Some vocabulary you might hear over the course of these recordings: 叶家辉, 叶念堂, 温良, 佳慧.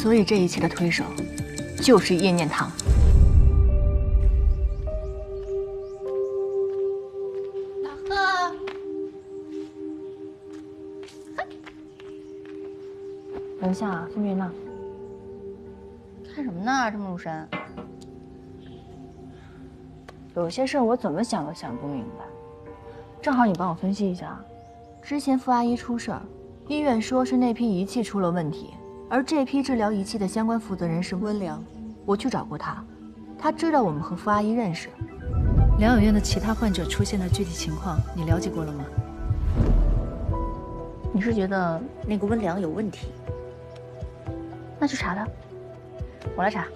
所以这一切的推手就是叶念堂。哪个？留下啊，风云呢？看什么呢？这么入神？有些事我怎么想都想不明白，正好你帮我分析一下。之前傅阿姨出事儿，医院说是那批仪器出了问题。 而这批治疗仪器的相关负责人是温良，我去找过他，他知道我们和傅阿姨认识。疗养院的其他患者出现的具体情况，你了解过了吗？你是觉得那个温良有问题？那就查他，我来查。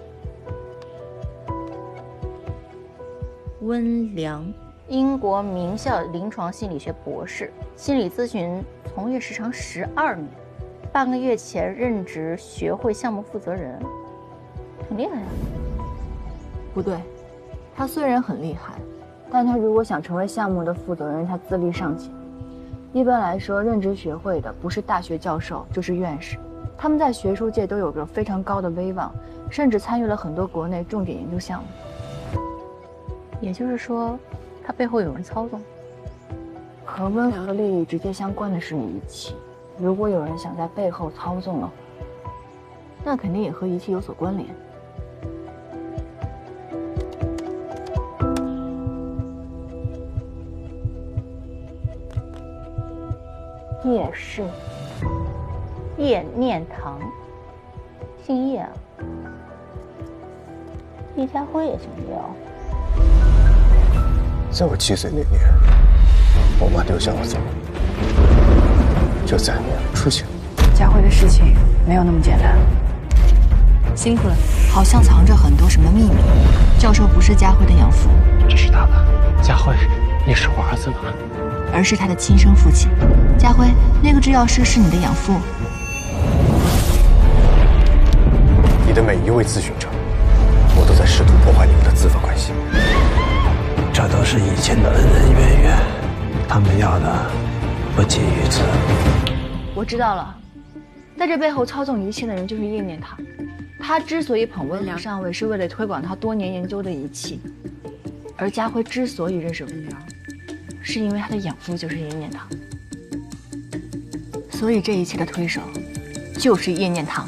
温良，英国名校临床心理学博士，心理咨询从业时长12年。 半个月前任职学会项目负责人，很厉害啊。不对，他虽然很厉害，但他如果想成为项目的负责人，他资历尚浅。一般来说，任职学会的不是大学教授就是院士，他们在学术界都有着非常高的威望，甚至参与了很多国内重点研究项目。也就是说，他背后有人操纵。和温良的利益直接相关的是仪器。 如果有人想在背后操纵的话，那肯定也和仪器有所关联。叶氏，叶念堂，姓叶啊。叶家辉也姓叶哦。在我7岁那年，我妈丢下我走。 就在你出去。佳慧的事情没有那么简单，辛苦了。好像藏着很多什么秘密。教授不是佳慧的养父，这是他吧？佳慧，你是我儿子吗？而是他的亲生父亲。佳慧，那个制药师是你的养父。你的每一位咨询者，我都在试图破坏你们的资本关系。这都是以前的恩恩怨怨，他们要的。 不仅于此。我知道了，在这背后操纵一切的人就是叶念堂。他之所以捧温良上位，是为了推广他多年研究的仪器。而佳辉之所以认识温良，是因为他的养父就是叶念堂。所以这一切的推手就是叶念堂。